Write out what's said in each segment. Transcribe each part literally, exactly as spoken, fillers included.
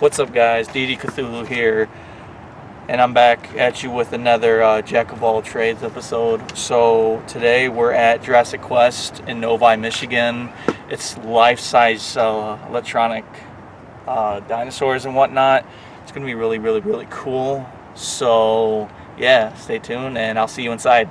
What's up, guys? D three ity Cthulhu here, and I'm back at you with another uh, Jack of All Trades episode. So today we're at Jurassic Quest in Novi, Michigan. It's life-size uh, electronic uh, dinosaurs and whatnot. It's gonna be really, really, really cool. So yeah, stay tuned, and I'll see you inside.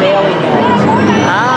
Bailey guys. Ah.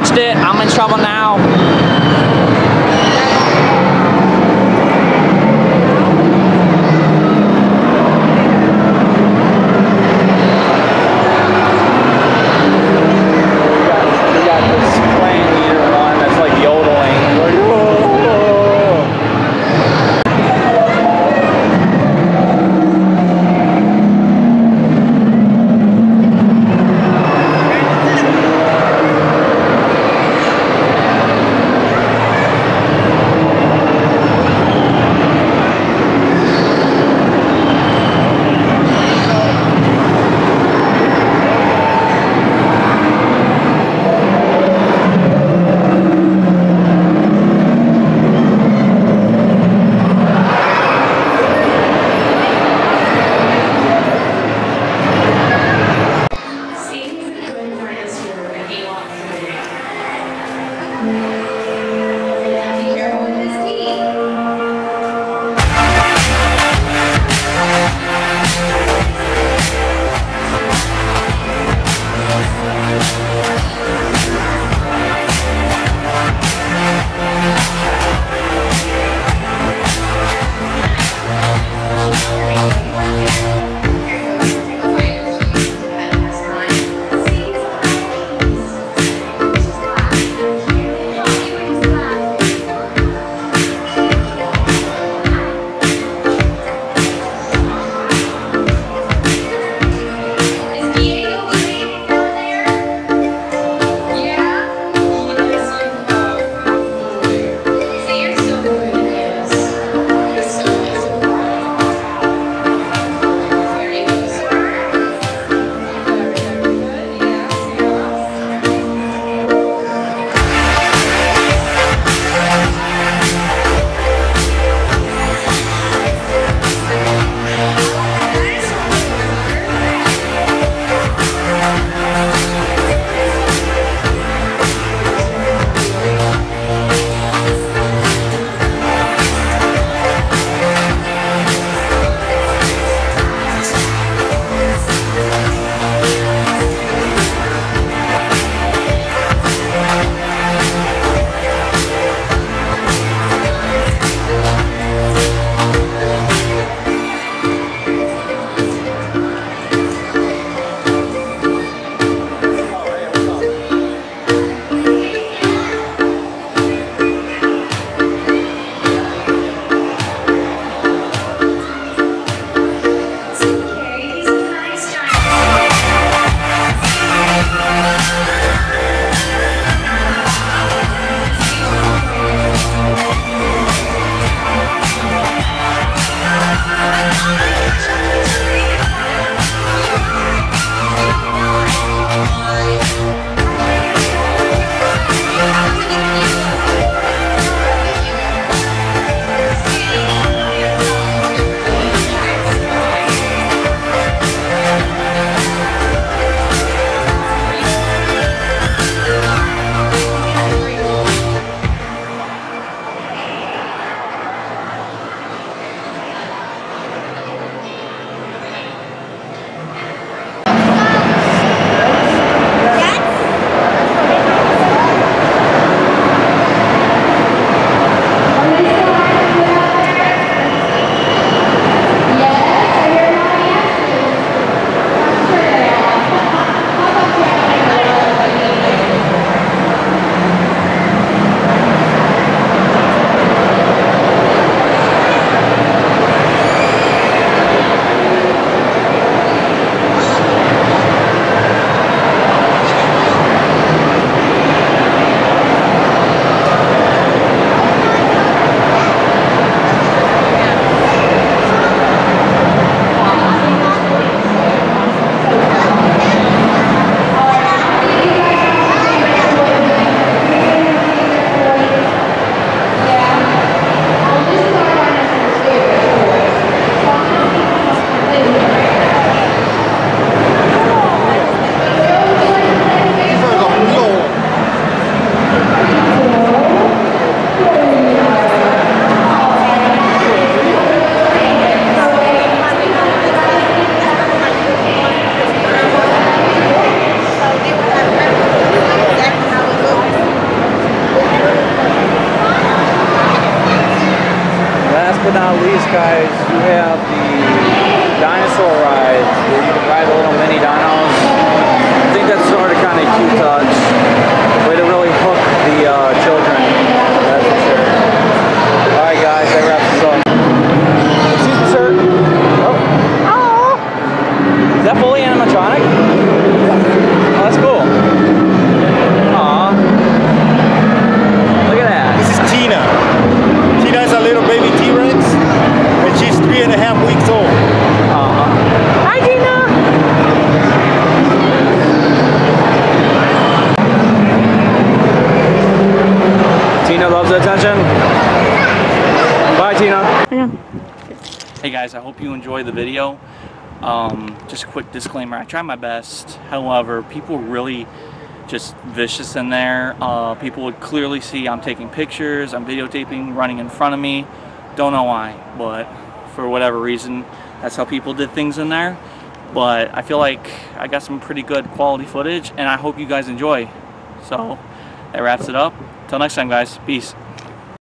touched it. I'm in trouble now. We got this clan leader one that's like yodeling. Like, whoa. last but not least, guys, you have the dinosaur rides where you can ride the little mini dinos. I think that's sort of kind of cute touch. Way to really hook the uh, children, that's for sure. All right, guys, that wraps us up. Excuse me, sir. Oh. Oh. Is that fully animatronic? Oh, that's cool. Attention. Bye, Tina. Hey guys, I hope you enjoy the video. Um, just a quick disclaimer, I try my best. However, people were really just vicious in there. Uh, people would clearly see I'm taking pictures, I'm videotaping, running in front of me. Don't know why, but for whatever reason, that's how people did things in there. But I feel like I got some pretty good quality footage and I hope you guys enjoy. So that wraps it up. Till next time, guys. Peace.